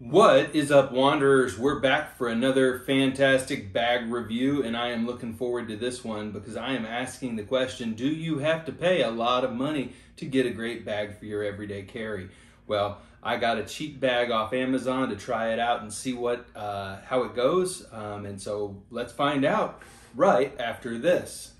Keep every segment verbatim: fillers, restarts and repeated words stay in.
What is up, Wanderers? We're back for another fantastic bag review, and I am looking forward to this one because I am asking the question, do you have to pay a lot of money to get a great bag for your everyday carry? Well, I got a cheap bag off Amazon to try it out and see what uh, how it goes, um, and so let's find out right after this.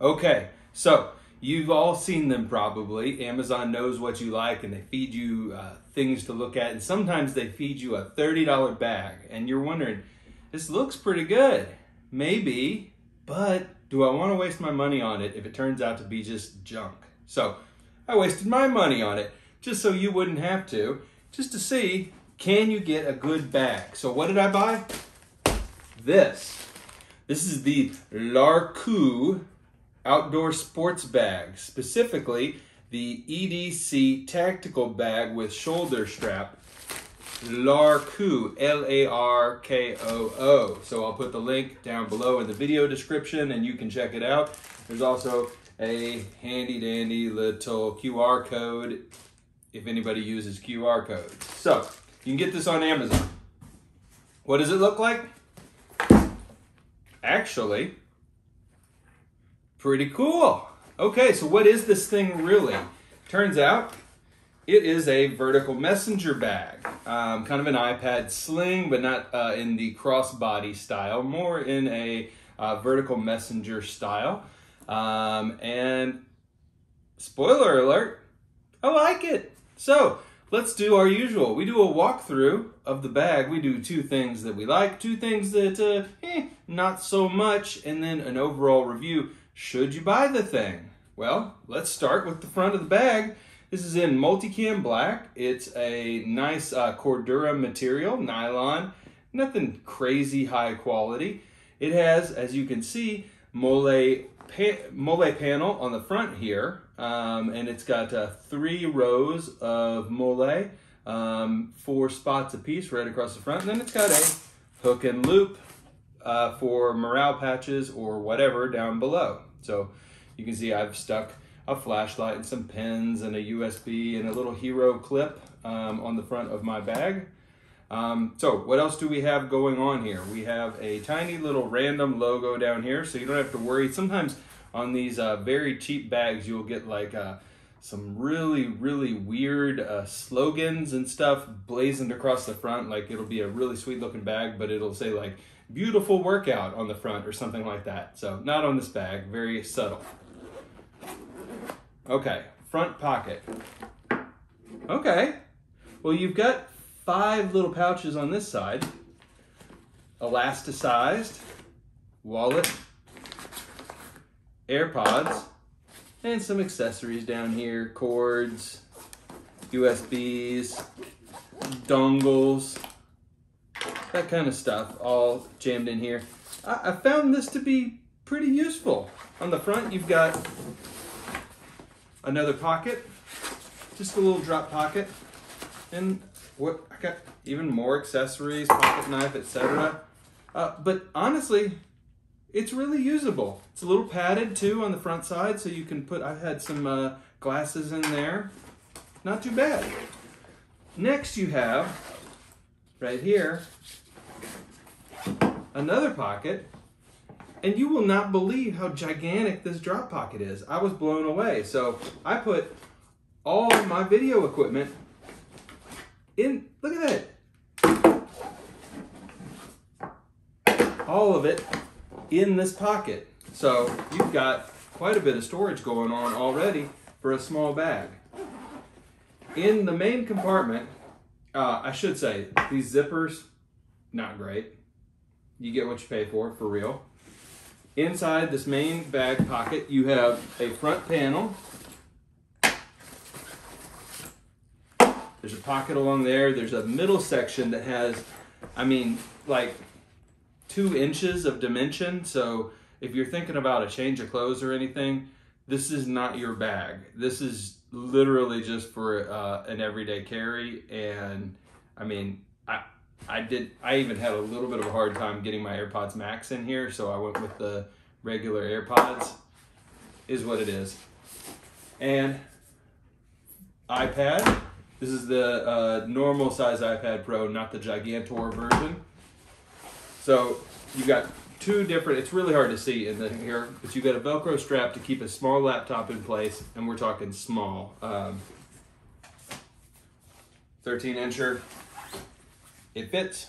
Okay. So, you've all seen them probably. Amazon knows what you like and they feed you uh, things to look at. And sometimes they feed you a thirty dollar bag. And you're wondering, this looks pretty good. Maybe, but do I want to waste my money on it if it turns out to be just junk? So, I wasted my money on it, just so you wouldn't have to, just to see, can you get a good bag? So, what did I buy? This. This is the Larkoo outdoor sports bag, specifically the E D C tactical bag with shoulder strap, Larkoo, L A R K O O. So I'll put the link down below in the video description and you can check it out. There's also a handy dandy little Q R code if anybody uses Q R codes. So you can get this on Amazon. What does it look like? Actually, pretty cool. Okay, so what is this thing really? Turns out it is a vertical messenger bag. Um, kind of an iPad sling, but not uh, in the crossbody style, more in a uh, vertical messenger style. Um, and spoiler alert, I like it. So let's do our usual. We do a walkthrough of the bag. We do two things that we like, two things that uh, eh, not so much, and then an overall review. Should you buy the thing? Well, let's start with the front of the bag. This is in multicam black. It's a nice uh, Cordura material, nylon, nothing crazy high quality. It has, as you can see, MOLLE, pa MOLLE panel on the front here, um, and it's got uh, three rows of MOLLE, um, four spots apiece right across the front, and then it's got a hook and loop uh, for morale patches or whatever down below. So you can see I've stuck a flashlight and some pins and a U S B and a little hero clip um, on the front of my bag. Um, so what else do we have going on here? We have a tiny little random logo down here, so you don't have to worry. Sometimes on these uh, very cheap bags, you'll get like uh, some really, really weird uh, slogans and stuff blazoned across the front. Like it'll be a really sweet looking bag, but it'll say like, beautiful workout on the front or something like that. So not on this bag, very subtle. Okay, front pocket. Okay, well you've got five little pouches on this side. Elasticized, wallet, AirPods, and some accessories down here, cords, U S Bs, dongles, that kind of stuff all jammed in here. I, I found this to be pretty useful. On the front, you've got another pocket, just a little drop pocket. And what I got even more accessories, pocket knife, et cetera. Uh, but honestly, it's really usable. It's a little padded too on the front side, so you can put, I've had some uh, glasses in there. Not too bad. Next you have, right here, another pocket, and you will not believe how gigantic this drop pocket is. I was blown away. So I put all of my video equipment in, look at that. All of it in this pocket. So you've got quite a bit of storage going on already for a small bag. In the main compartment, uh, I should say, these zippers, not great. You get what you pay for, for real. Inside this main bag pocket, you have a front panel. There's a pocket along there. There's a middle section that has, I mean, like two inches of dimension. So if you're thinking about a change of clothes or anything, this is not your bag. This is literally just for uh, an everyday carry. And I mean, I... I did. I even had a little bit of a hard time getting my AirPods Max in here, so I went with the regular AirPods. is what it is. And iPad, this is the uh, normal size iPad Pro, not the Gigantor version. So you've got two different, it's really hard to see in the here, but you've got a Velcro strap to keep a small laptop in place, and we're talking small. Um, thirteen incher, it fits.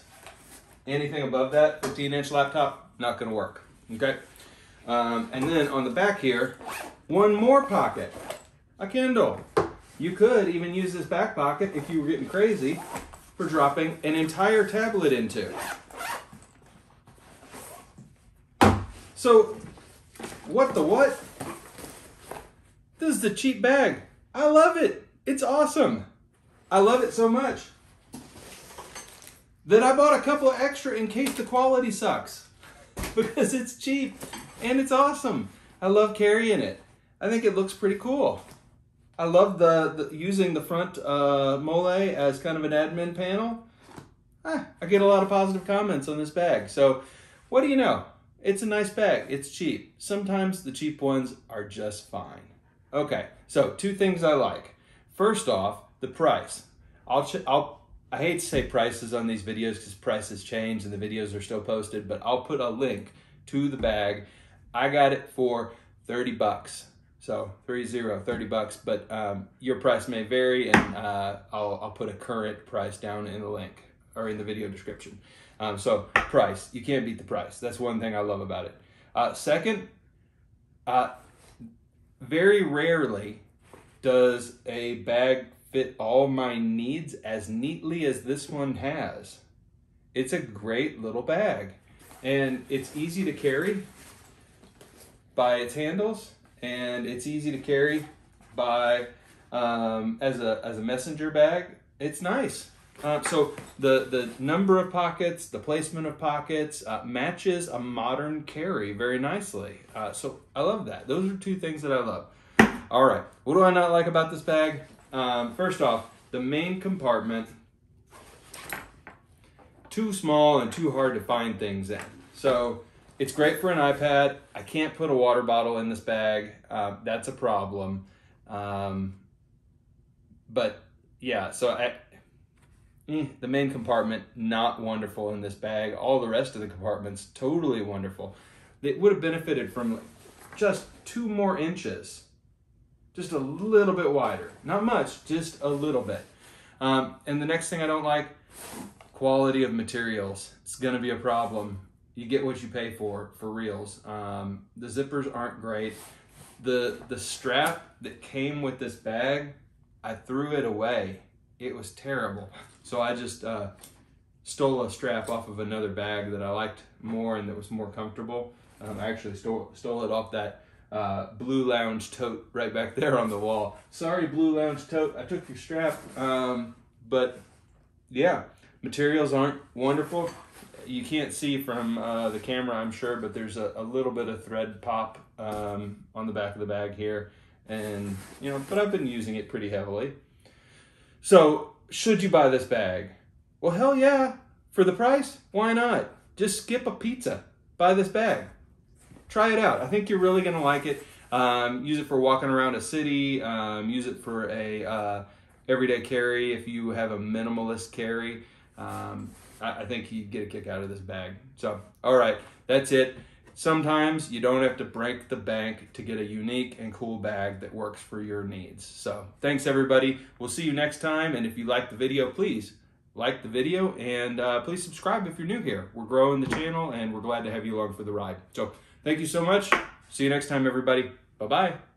Anything above that, fifteen inch laptop, not gonna work, okay? Um, and then on the back here, one more pocket, a Kindle. You could even use this back pocket, if you were getting crazy, for dropping an entire tablet into. So, what the what? This is the cheap bag. I love it. It's awesome. I love it so much that I bought a couple of extra in case the quality sucks, because it's cheap and it's awesome. I love carrying it. I think it looks pretty cool. I love the, the using the front uh, MOLLE as kind of an admin panel. Ah, I get a lot of positive comments on this bag. So what do you know? It's a nice bag. It's cheap. Sometimes the cheap ones are just fine. Okay, so two things I like. First off, the price. I'll ch I'll. I hate to say prices on these videos because prices change and the videos are still posted, but I'll put a link to the bag. I got it for thirty bucks. So thirty, thirty bucks, but um, your price may vary, and uh, I'll, I'll put a current price down in the link or in the video description. Um, so price, you can't beat the price. That's one thing I love about it. Uh, second, uh, very rarely does a bag fit all my needs as neatly as this one has. It's a great little bag, and it's easy to carry by its handles, and it's easy to carry by um, as a as a messenger bag. It's nice. Uh, so the the number of pockets, the placement of pockets uh, matches a modern carry very nicely. Uh, so I love that. Those are two things that I love. All right, what do I not like about this bag? Um, first off, the main compartment, too small and too hard to find things in. So it's great for an iPad. I can't put a water bottle in this bag. Uh, that's a problem. Um, but yeah, so I, mm, the main compartment, not wonderful in this bag. All the rest of the compartments, totally wonderful. It would have benefited from just two more inches. Just a little bit wider. Not much, just a little bit. Um, and the next thing I don't like, quality of materials. It's gonna be a problem. You get what you pay for, for reals. Um, the zippers aren't great. The, the strap that came with this bag, I threw it away. It was terrible. So I just uh, stole a strap off of another bag that I liked more and that was more comfortable. Um, I actually stole, stole it off that Uh, Blue Lounge tote right back there on the wall. Sorry, Blue Lounge tote, I took your strap. Um, but yeah, materials aren't wonderful. You can't see from uh, the camera, I'm sure, but there's a, a little bit of thread pop um, on the back of the bag here. And, you know, but I've been using it pretty heavily. So should you buy this bag? Well, hell yeah. For the price, why not? Just skip a pizza, buy this bag. Try it out. I think you're really going to like it. Um, use it for walking around a city. Um, use it for a uh, everyday carry if you have a minimalist carry. Um, I, I think you get a kick out of this bag. So, all right, that's it. Sometimes you don't have to break the bank to get a unique and cool bag that works for your needs. So thanks, everybody. We'll see you next time. And if you like the video, please like the video. And uh, please subscribe if you're new here. We're growing the channel, and we're glad to have you along for the ride. So. Thank you so much. See you next time, everybody. Bye-bye.